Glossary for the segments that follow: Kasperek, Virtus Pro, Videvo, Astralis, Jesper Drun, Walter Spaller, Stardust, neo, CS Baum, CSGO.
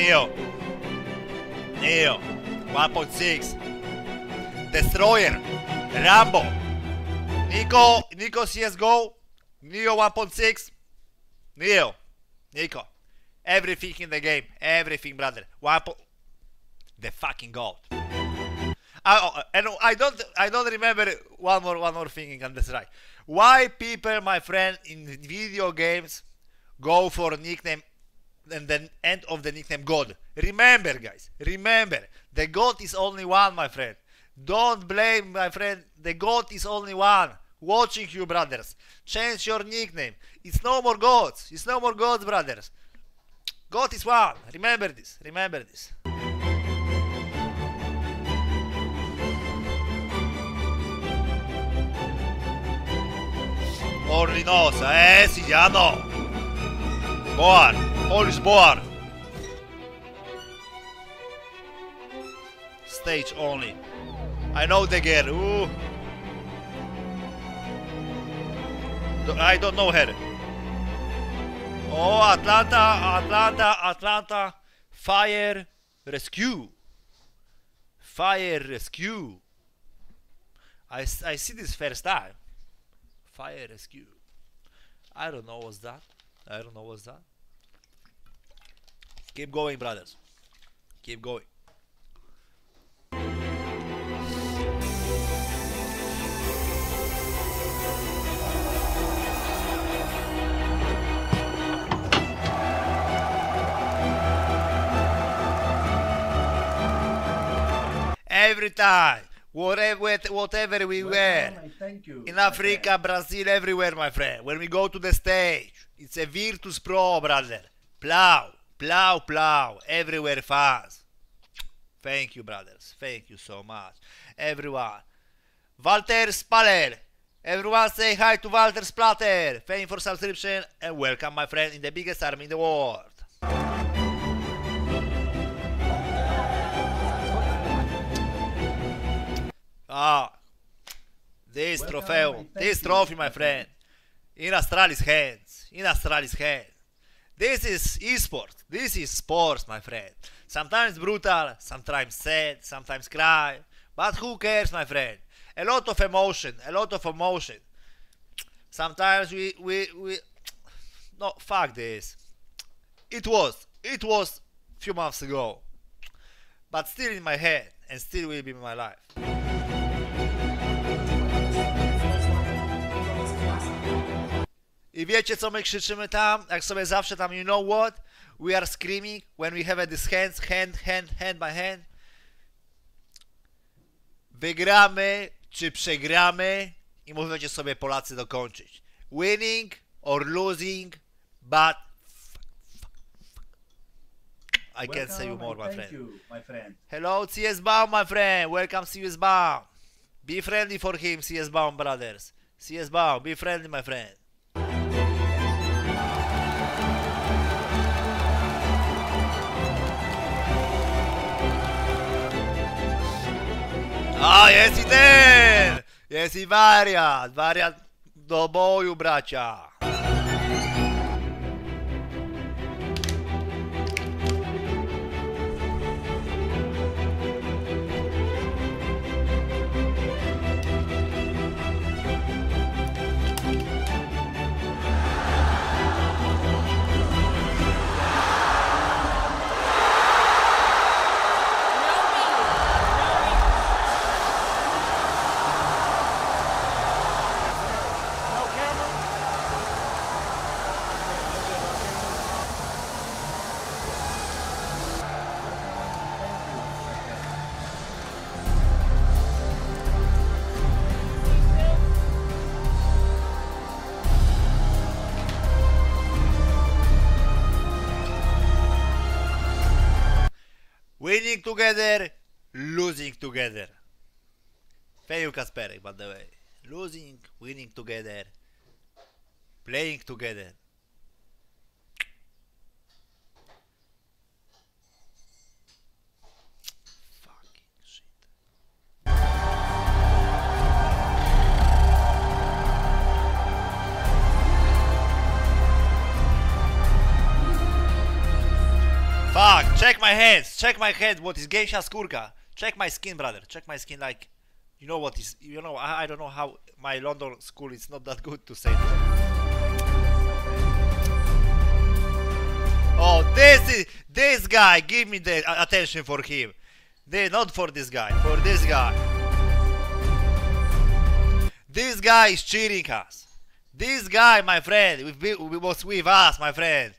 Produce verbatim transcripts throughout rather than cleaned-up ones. Neo. Neo one point six. Destroyer. Rambo. Nico. Nico C S G O. Neo one point six. Neo. Nico. Everything in the game. Everything, brother. One po the fucking gold. I, and I don't, I don't remember one more, one more thing on the strike. Why people, my friend, in video games go for nickname and then end of the nickname God? Remember, guys, remember, the God is only one, my friend. Don't blame, my friend. The God is only one. Watching you, brothers. Change your nickname. It's no more gods. It's no more gods, brothers. God is one. Remember this. Remember this. Orlinosa, eh, Sijano! Boar, Polish Boar! Stage only. I know the girl, ooh! Do I don't know her. Oh, Atlanta, Atlanta, Atlanta! Fire Rescue! Fire Rescue! I, I see this first time. Fire Rescue. I don't know what's that. I don't know what's that. Keep going, brothers. Keep going. Every time. Whatever, whatever we wear, in Africa, Brazil, everywhere, my friend. When we go to the stage, it's a Virtus Pro, brother. Plow, plow, plow, everywhere fast. Thank you, brothers. Thank you so much, everyone. Walter Spaller, everyone say hi to Walter Spaller. Thank you for subscription and welcome, my friend, in the biggest army in the world. Ah, this well, trofeo, this trophy, my friend, in Astralis hands, in Astralis hands. This is esports, this is sports, my friend. Sometimes brutal, sometimes sad, sometimes cry, but who cares, my friend? A lot of emotion, a lot of emotion. Sometimes we, we, we, no, fuck this. It was, it was a few months ago, but still in my head and still will be in my life. I wiecie, co my krzyczymy tam, jak sobie zawsze tam, you know what? We are screaming when we have these hands, hand, hand, hand by hand. Wygramy czy przegramy i mówicie sobie Polacy dokończyć. Winning or losing, but I can't say you more, my friend. Hello, C S Baum, my friend. Welcome, C S Baum. Be friendly for him, C S Baum, brothers. C S Baum, be friendly, my friend. A, jest i ten! Jest i wariat! Wariat do boju, bracia! Winning together, losing together. Thank you, Kasperek, by the way. Losing, winning together, playing together. Fucking shit. Fuck, check my hands, check my head, what is geisha skórka. Check my skin, brother, check my skin, like, you know what is, you know, I, I don't know how my London school is not that good to say that. Oh, this is, this guy, give me the attention for him. They, not for this guy, for this guy. This guy is cheating us. This guy, my friend, we, we was with us, my friend.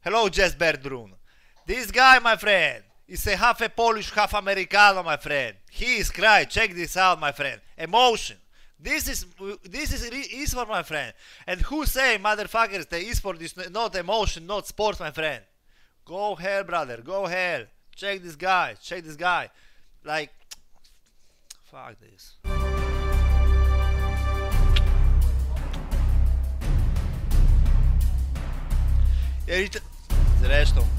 Hello, Jesper Drun. This guy, my friend, is a half a Polish, half Americano, my friend. He is crying. Check this out, my friend. Emotion. This is this is is for my friend. And who say, motherfuckers, that is for this? Not emotion, not sports, my friend. Go hell, brother. Go hell. Check this guy. Check this guy. Like, fuck this. Zresztą